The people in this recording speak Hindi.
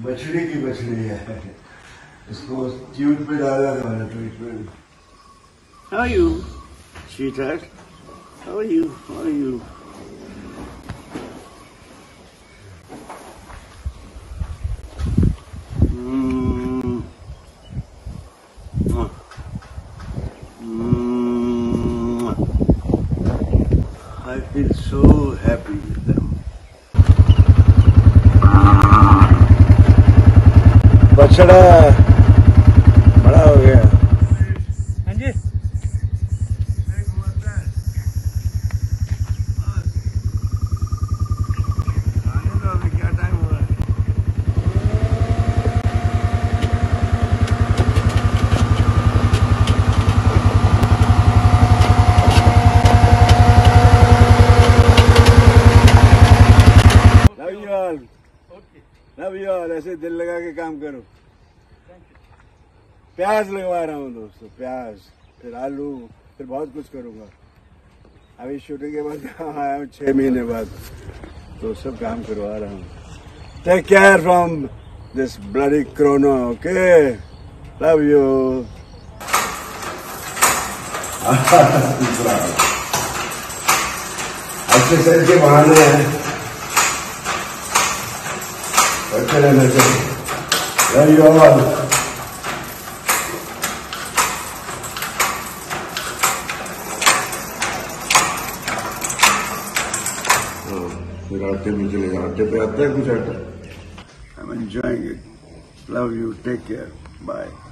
मछली की मछली है, इसको ट्यूब में डाला था मैंने treatment. How are you, sweetheart? How are you? How are you? I feel so happy with them. बछड़ा बड़ा हो गया। हाँ जी। अभी क्या टाइम हो रहा है? Love you all. Love you all. ऐसे दिल लगा के काम करो। प्याज लगवा रहा हूँ दोस्तों, प्याज, फिर आलू, फिर बहुत कुछ करूँगा। अभी शूटिंग के बाद आया हूँ 6 महीने बाद, तो सब काम करवा रहा हूँ। Take care from this bloody corona, okay? Love you. Exercise के बहाने हैं। There you are. I'm enjoying it. Love you. Take care. Bye.